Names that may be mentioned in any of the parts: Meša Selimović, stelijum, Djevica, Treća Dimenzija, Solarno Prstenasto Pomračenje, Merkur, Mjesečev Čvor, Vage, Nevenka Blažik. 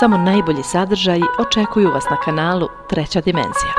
samo najbolji sadržaji očekuju vas na kanalu Treća dimenzija.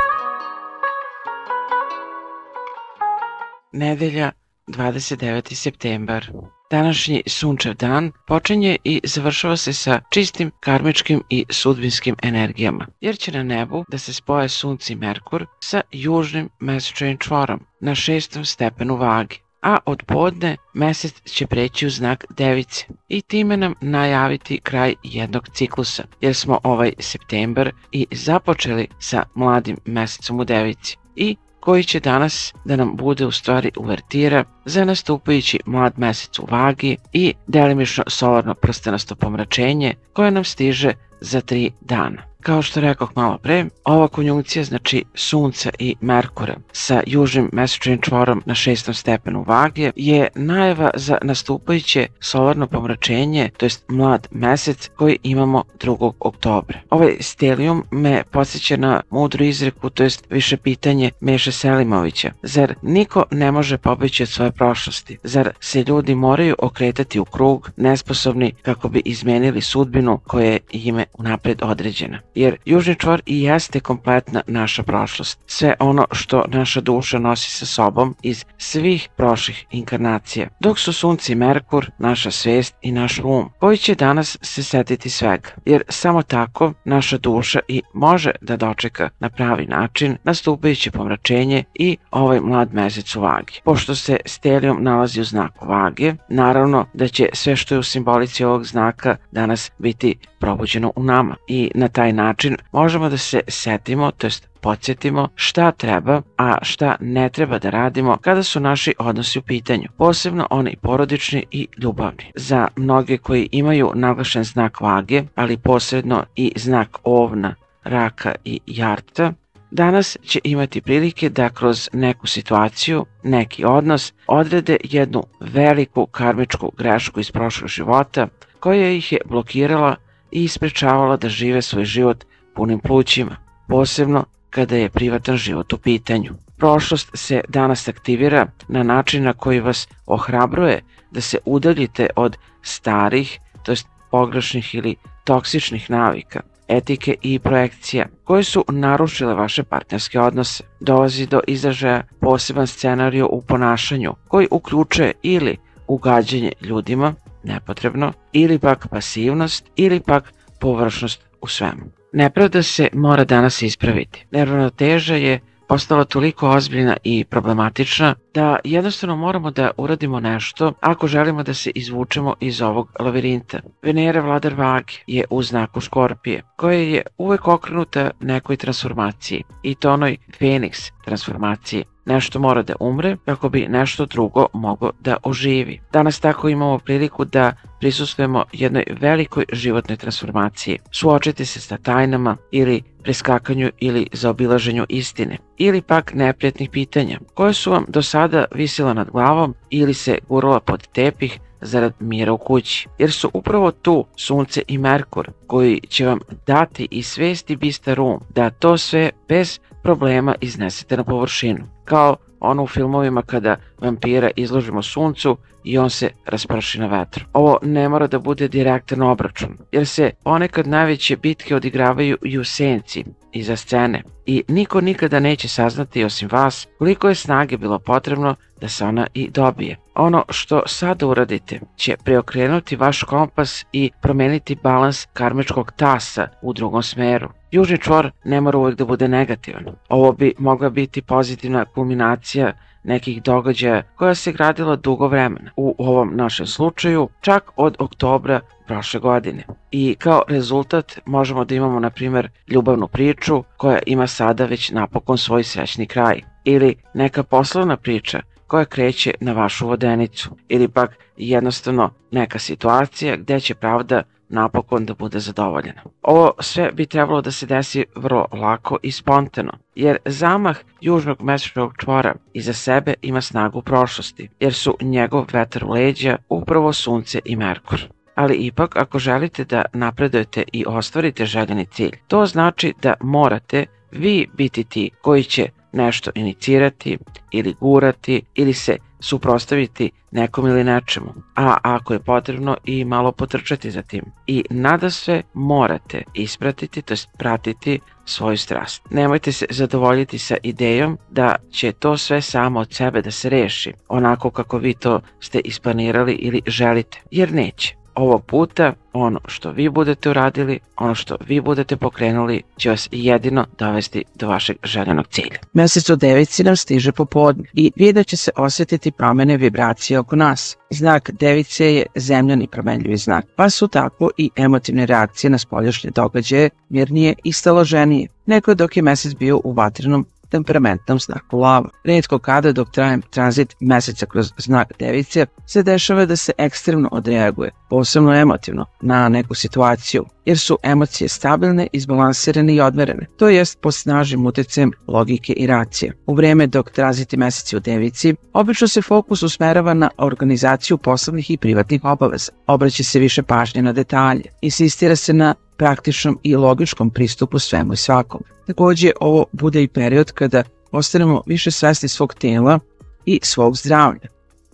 Nedelja, 29. septembar. Današnji sunčev dan počinje i završava se sa čistim karmičkim i sudbinskim energijama, jer će na nebu da se spoje sunce i Merkur sa južnim mesečevim čvorom na 6. stepenu Vage, a od podne mesec će preći u znak Djevice i time nam najaviti kraj jednog ciklusa, jer smo ovaj septembar i započeli sa mladim mesecom u Djevici i koji će danas da nam bude u stvari uvertira za nastupajući mlad mesec u Vagi i delimično solarno prstenasto pomračenje koje nam stiže za 3 dana. Kao što rekoh malo pre, ova konjunkcija, znači Sunca i Merkura sa južnim mesečevim čvorom na 6. stepenu Vage, je najava za nastupajuće solarno pomračenje, to jest mlad mesec koji imamo 2. oktobra. Ovaj stelijum me podsjeća na mudru izreku, to jest više pitanje Meše Selimovića. Zar niko ne može pobeći od svoje prošlosti? Zar se ljudi moraju okretati u krug, nesposobni kako bi izmenili sudbinu koja je ime unapred određena? Jer južni čvor i jeste kompletna naša prošlost. Sve ono što naša duša nosi sa sobom iz svih prošlih inkarnacija. Dok su sunce i Merkur naša svest i naš um, koji će danas se setiti svega. Jer samo tako naša duša i može da dočeka na pravi način nastupajuće pomračenje i ovaj mlad mesec u Vagi. Pošto se stelijum nalazi u znaku Vage, naravno da će sve što je u simbolici ovog znaka danas biti probuđeno u nama i na taj način možemo da se setimo, to jest podsjetimo šta treba, a šta ne treba da radimo kada su naši odnosi u pitanju, posebno oni porodični i ljubavni. Za mnoge koji imaju naglašen znak Vage, ali posredno i znak Ovna, Raka i Jarta, danas će imati prilike da kroz neku situaciju, neki odnos, odrede jednu veliku karmičku grešku iz prošlog života koja ih je blokirala i sprečavala da žive svoj život punim plućima, posebno kada je privatan život u pitanju. Prošlost se danas aktivira na način na koji vas ohrabruje da se udaljite od starih, to jest pogrešnih ili toksičnih navika, etike i projekcija koje su narušile vaše partnerske odnose. Dolazi do izražaja poseban scenario u ponašanju koji uključuje ili ugađanje ljudima nepotrebno, ili pak pasivnost, ili pak površnost u svemu. Nepravda se mora danas ispraviti. Neravnoteža je postala toliko ozbiljna i problematična da jednostavno moramo da uradimo nešto ako želimo da se izvučemo iz ovog lavirinta. Venera, vladar Vage, je u znaku Škorpije, koja je uvek okrenuta nekoj transformaciji, i to onoj Feniks transformaciji. Nešto mora da umre kako bi nešto drugo moglo da oživi. Danas tako imamo priliku da prisustvujemo jednoj velikoj životnoj transformaciji, suočiti se sa tajnama ili preskakanju ili zaobilaženju istine, ili pak neprijatnih pitanja koje su vam do sada visila nad glavom ili se gurala pod tepih zarad mira u kući, jer su upravo tu sunce i Merkur koji će vam dati i svesti bistar um da to sve bez problema iznesete na površinu, kao ono u filmovima kada vampira izložimo suncu i on se rasprši na vetru. Ovo ne mora da bude direktan obračun, jer se ponekad najveće bitke odigravaju i u senci, iza scene, i niko nikada neće saznati osim vas koliko je snage bilo potrebno da se ona i dobije. Ono što sada uradite će preokrenuti vaš kompas i promeniti balans karmičkog tasa u drugom smeru. Južni čvor ne mora uvijek da bude negativan. Ovo bi mogla biti pozitivna kulminacija nekih događaja koja se gradila dugo vremena, u ovom našem slučaju čak od oktobra prošle godine. I kao rezultat možemo da imamo na primjer ljubavnu priču koja ima sada već napokon svoj srećni kraj, ili neka poslovna priča koja kreće na vašu vodenicu, ili pak jednostavno neka situacija gdje će pravda napokon da bude zadovoljena. Ovo sve bi trebalo da se desi vrlo lako i spontano, jer zamah južnog mesečevog čvora iza sebe ima snagu prošlosti, jer su njegov vetar u leđa upravo sunce i Merkur. Ali ipak, ako želite da napredujete i ostvarite željeni cilj, to znači da morate vi biti ti koji će nešto inicirati ili gurati ili se suprotstaviti nekom ili nečemu, a ako je potrebno i malo potrčati za tim. I nadasve morate ispratiti, to jest pratiti svoju strast. Nemojte se zadovoljiti sa idejom da će to sve samo od sebe da se reši, onako kako vi to ste isplanirali ili želite, jer neće. Ovog puta ono što vi budete uradili, ono što vi budete pokrenuli će vas jedino dovesti do vašeg željenog cilja. Mjesec u Djevici nam stiže popodne i vidjet će se osjetiti promjene vibracije oko nas. Znak Djevice je zemljani promenljivi znak, pa su tako i emotivne reakcije na spoljašnje događaje mirnije i staloženije, nego dok je mjesec bio u vatrenom temperamentnom znaku lava. Retko kada dok traje tranzit mjeseca kroz znak Djevice se dešava da se ekstremno odreaguje, posebno emotivno, na neku situaciju, jer su emocije stabilne, izbalansirane i odmerene, to jest pod snažnim utjecajem logike i racije. U vrijeme dok tranziti mjeseci u Djevici, obično se fokus usmerava na organizaciju poslovnih i privatnih obaveza, obraća se više pažnje na detalje, insistira se na praktičnom i logičkom pristupu svemu i svakom. Također ovo bude i period kada ostanemo više svesni svog tela i svog zdravlja,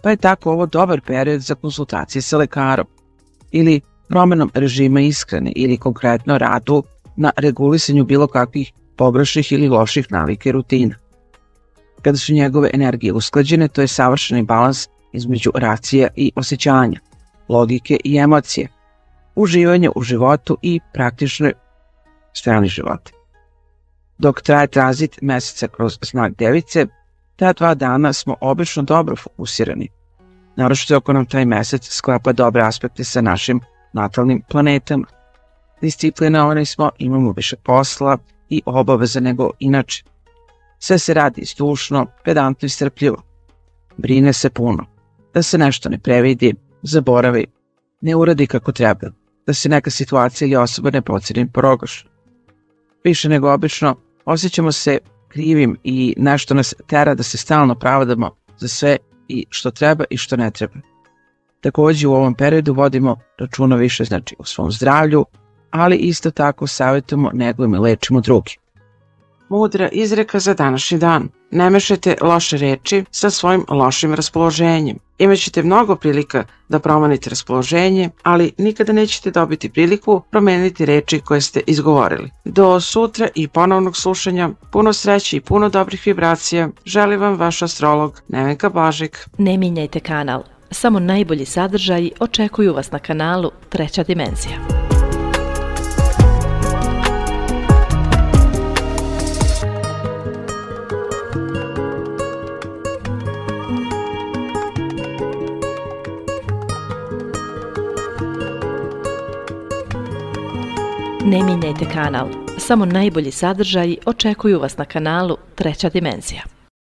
pa je tako ovo dobar period za konsultacije sa lekarom ili promjenom režima ishrane ili konkretno radu na regulisanju bilo kakvih pogrešnih ili loših navika i rutina. Kada su njegove energije usklađene, to je savršeni balans između racije i osjećanja, logike i emocije, uživanje u životu i praktičnoj strani života. Dok traje tranzit mjeseca kroz znak Djevice, ta dva dana smo obično dobro fokusirani, naročito ako nam taj mjesec sklapa dobre aspekte sa našim natalnim planetama. Disciplinovani smo, imamo više posla i obaveza nego inače. Sve se radi isključno, pedantno i strpljivo. Brine se puno, da se nešto ne previdi, zaboravi, ne uradi kako treba, da se neka situacija ili osoba ne proceni pogrešno. Više nego obično, osjećamo se krivim i nešto nas tera da se stalno pravdamo za sve i što treba i što ne treba. Također u ovom periodu vodimo računa više o svom zdravlju, ali isto tako savjetujemo, negujemo i lečimo drugi. Mudra izreka za današnji dan. Ne mešajte loše reči sa svojim lošim raspoloženjem. Imaćete mnogo prilika da promenite raspoloženje, ali nikada nećete dobiti priliku promeniti reči koje ste izgovorili. Do sutra i ponovnog slušanja, puno sreće i puno dobrih vibracija. Želi vam vaš astrolog Nevenka Blažik. Ne mijenjajte kanal. Samo najbolji sadržaji očekuju vas na kanalu Treća dimenzija. Ne mijenjajte kanal, samo najbolji sadržaji očekuju vas na kanalu Treća dimenzija.